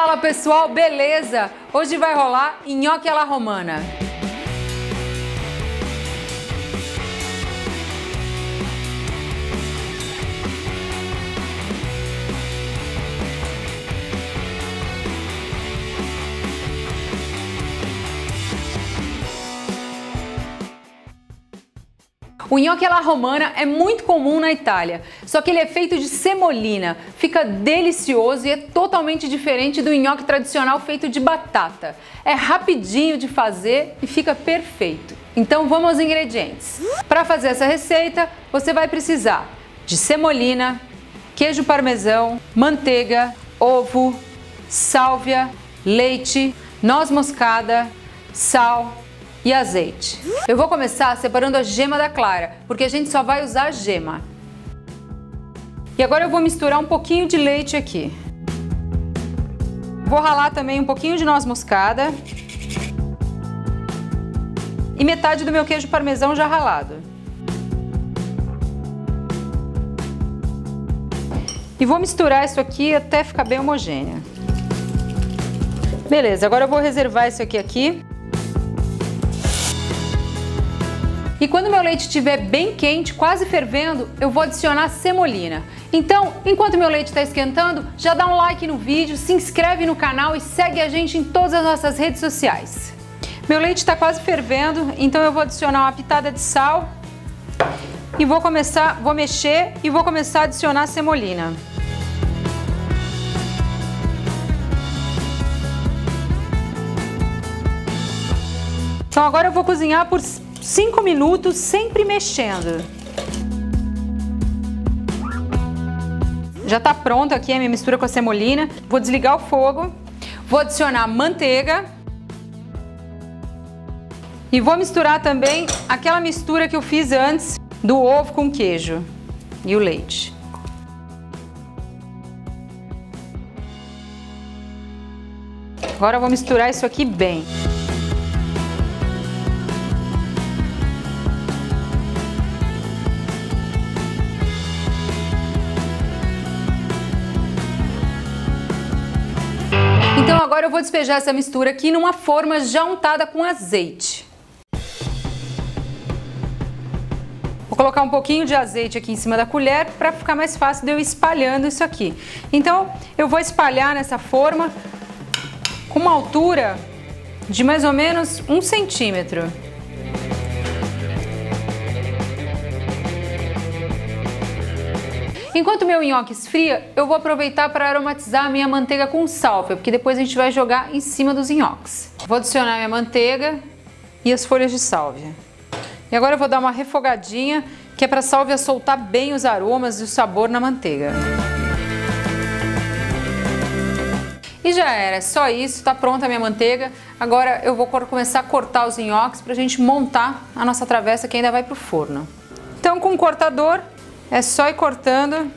Fala pessoal, beleza? Hoje vai rolar nhoque alla romana. O nhoque alla romana é muito comum na Itália, só que ele é feito de semolina, fica delicioso e é totalmente diferente do nhoque tradicional feito de batata. É rapidinho de fazer e fica perfeito. Então vamos aos ingredientes. Para fazer essa receita, você vai precisar de semolina, queijo parmesão, manteiga, ovo, sálvia, leite, noz moscada, sal e azeite. Eu vou começar separando a gema da clara, porque a gente só vai usar a gema. E agora eu vou misturar um pouquinho de leite aqui. Vou ralar também um pouquinho de noz moscada e metade do meu queijo parmesão já ralado. E vou misturar isso aqui até ficar bem homogênea. Beleza, agora eu vou reservar isso aqui. E quando meu leite estiver bem quente, quase fervendo, eu vou adicionar semolina. Então, enquanto meu leite está esquentando, já dá um like no vídeo, se inscreve no canal e segue a gente em todas as nossas redes sociais. Meu leite está quase fervendo, então eu vou adicionar uma pitada de sal e vou mexer e vou começar a adicionar a semolina. Então agora eu vou cozinhar por 5 minutos, sempre mexendo. Já está pronta aqui a minha mistura com a semolina. Vou desligar o fogo, vou adicionar manteiga e vou misturar também aquela mistura que eu fiz antes do ovo com queijo e o leite. Agora eu vou misturar isso aqui bem. Então agora eu vou despejar essa mistura aqui numa forma já untada com azeite. Vou colocar um pouquinho de azeite aqui em cima da colher para ficar mais fácil de eu ir espalhando isso aqui. Então eu vou espalhar nessa forma com uma altura de mais ou menos 1 centímetro. Enquanto meu nhoque esfria, eu vou aproveitar para aromatizar a minha manteiga com sálvia, porque depois a gente vai jogar em cima dos nhoques. Vou adicionar minha manteiga e as folhas de sálvia. E agora eu vou dar uma refogadinha, que é para a sálvia soltar bem os aromas e o sabor na manteiga. E já era, é só isso, tá pronta a minha manteiga. Agora eu vou começar a cortar os nhoques para a gente montar a nossa travessa que ainda vai para o forno. Então com o cortador, é só ir cortando.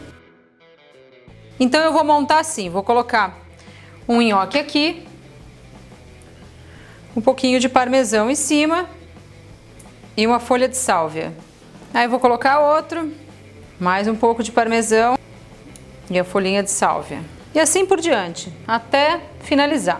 Então eu vou montar assim, vou colocar um nhoque aqui, um pouquinho de parmesão em cima e uma folha de sálvia. Aí eu vou colocar outro, mais um pouco de parmesão e a folhinha de sálvia. E assim por diante, até finalizar.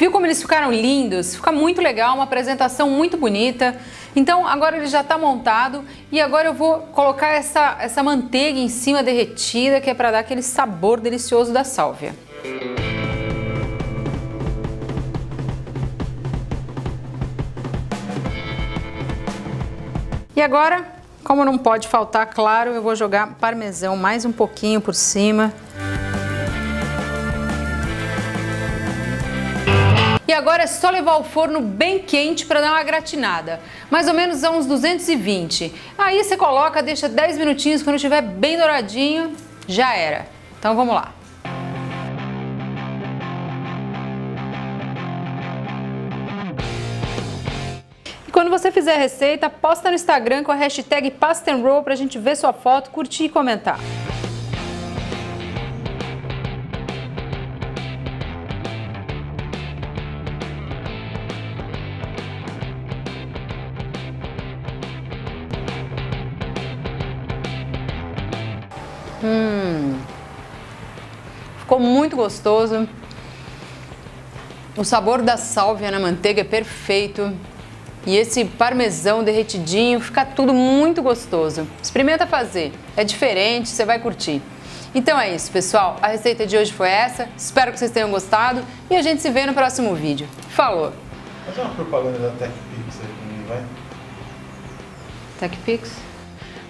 Viu como eles ficaram lindos? Fica muito legal, uma apresentação muito bonita. Então agora ele já está montado e agora eu vou colocar essa manteiga em cima derretida, que é para dar aquele sabor delicioso da sálvia. E agora, como não pode faltar, claro, eu vou jogar parmesão mais um pouquinho por cima. E agora é só levar ao forno bem quente para dar uma gratinada, mais ou menos a uns 220. Aí você coloca, deixa 10 minutinhos, quando estiver bem douradinho, já era. Então vamos lá. E quando você fizer a receita, posta no Instagram com a hashtag Pasta and Roll para a gente ver sua foto, curtir e comentar. Ficou muito gostoso. O sabor da sálvia na manteiga é perfeito. E esse parmesão derretidinho, fica tudo muito gostoso. Experimenta fazer, é diferente, você vai curtir. Então é isso, pessoal. A receita de hoje foi essa. Espero que vocês tenham gostado e a gente se vê no próximo vídeo. Falou! Faz uma propaganda da TechPix aí comigo, vai? TechPix?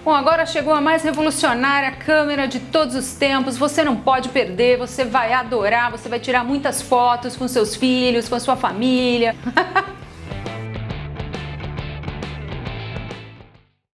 Bom, agora chegou a mais revolucionária câmera de todos os tempos. Você não pode perder, você vai adorar, você vai tirar muitas fotos com seus filhos, com a sua família.